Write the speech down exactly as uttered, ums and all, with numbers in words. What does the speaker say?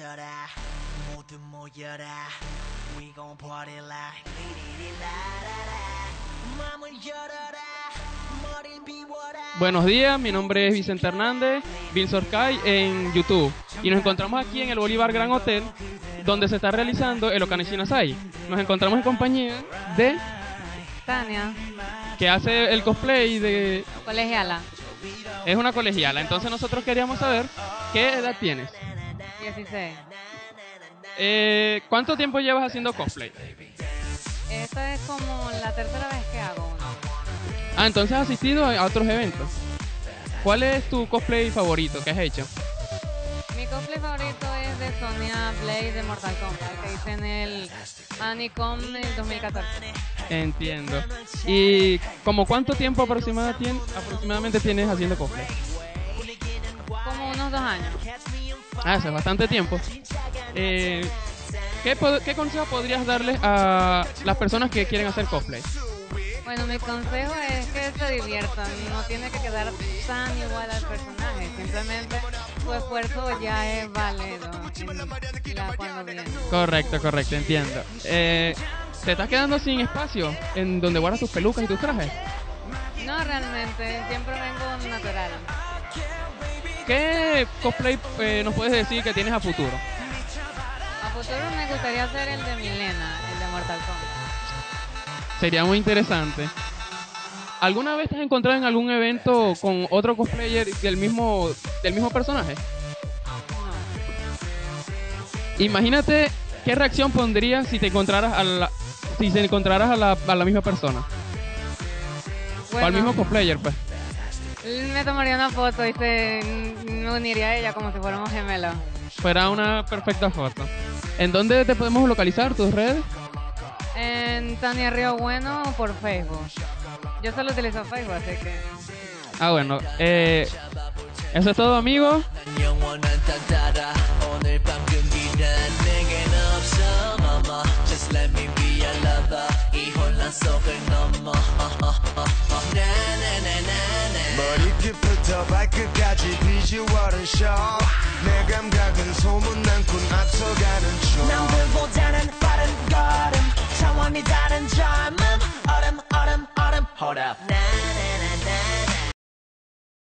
Minnesota. 모두 모여라. We gon' party like 리리리라라라. 마음을 열어라. 머리를 비워라. Buenos días, mi nombre es Vicente Hernández, Vinzor Kai en YouTube. Y nos encontramos aquí en el Bolívar Gran Hotel, donde se está realizando el Okane Shinasai. Nos encontramos en compañía de Tania, que hace el cosplay de... Colegiala. Es una colegiala, entonces nosotros queríamos saber qué edad tienes. dieciséis. Eh, ¿Cuánto tiempo llevas haciendo cosplay? Esta es como la tercera vez que hago uno. Ah, entonces has asistido a otros eventos. ¿Cuál es tu cosplay favorito que has hecho? Mi cosplay favorito es de Sonya Blade de Mortal Kombat, que hice en el Anicom en dos mil catorce. Entiendo. ¿Y como cuánto tiempo aproximadamente tienes haciendo cosplay? Como unos dos años. Ah, eso es bastante tiempo. Eh, ¿qué, ¿Qué consejo podrías darles a las personas que quieren hacer cosplay? Bueno, mi consejo es que se diviertan, no tiene que quedar tan igual al personaje, simplemente su esfuerzo ya es válido. Ya cuando viene. Correcto, correcto, entiendo. Eh, ¿Te estás quedando sin espacio en donde guardas tus pelucas y tus trajes? No, realmente, siempre vengo natural. ¿Qué cosplay eh, nos puedes decir que tienes a futuro? A futuro me gustaría hacer el de Milena, el de Mortal Kombat. Sería muy interesante. ¿Alguna vez te has encontrado en algún evento con otro cosplayer del mismo, del mismo personaje? No. Imagínate qué reacción pondrías si te encontraras a la, si se encontraras a la, a la misma persona. Bueno, o al mismo cosplayer, pues. Me tomaría una foto y se, me uniría a ella como si fuéramos gemelos. Fuera una perfecta foto. ¿En dónde te podemos localizar, tus redes? En Tania Río Bueno por Facebook. Yo solo utilizo Facebook, así que... Ah, bueno. Eh, eso es todo, amigos. Hold up.